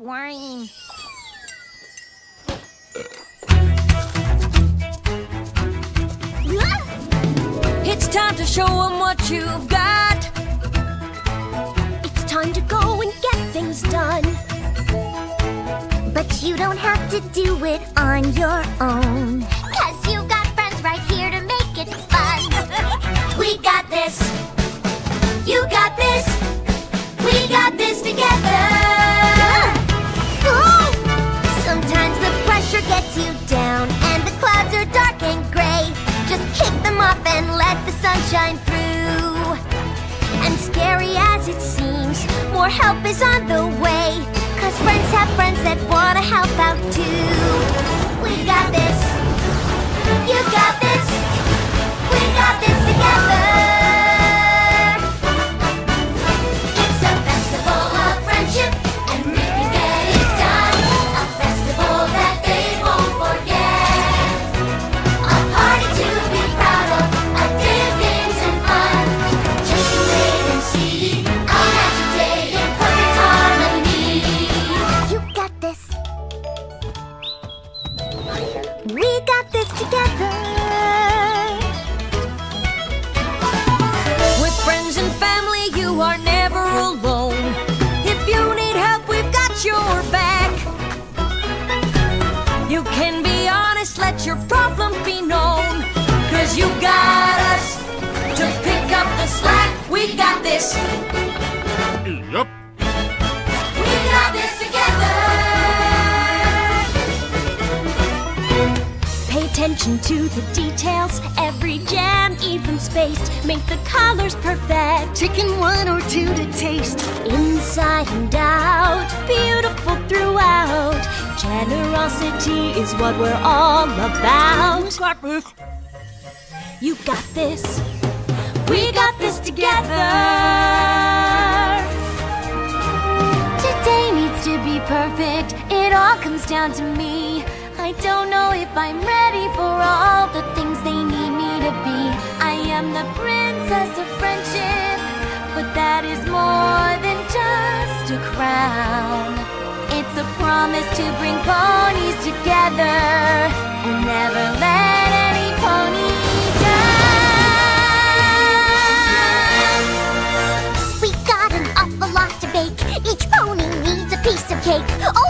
worrying. It's time to show them what you've got. It's time to go and get things done. But you don't have to do it on your own, 'cause you got friends right here to make it fun. We got this. You got this. We got this together. Sometimes the pressure gets you down and the clouds are dark and gray. Just kick them off and let the sunshine through. And scary as it seems, more help is on the way, 'cause friends have friends that want to help out too. We got this. You got this. We got this together. Your problems be known, 'cause you got us to pick up the slack. We got this. Yep. We got this together. Pay attention to the details, every jam even spaced. Make the colors perfect, picking one or two to taste. Inside and out, beautiful throughout. Generosity is what we're all about. You got this. We got this together. Today needs to be perfect. It all comes down to me. I don't know if I'm ready for all the things they need me to be. I am the princess of friendship, but that is more than just a crown. It's a promise to bring ponies together and never let any pony down. We got an awful lot to bake. Each pony needs a piece of cake. Oh,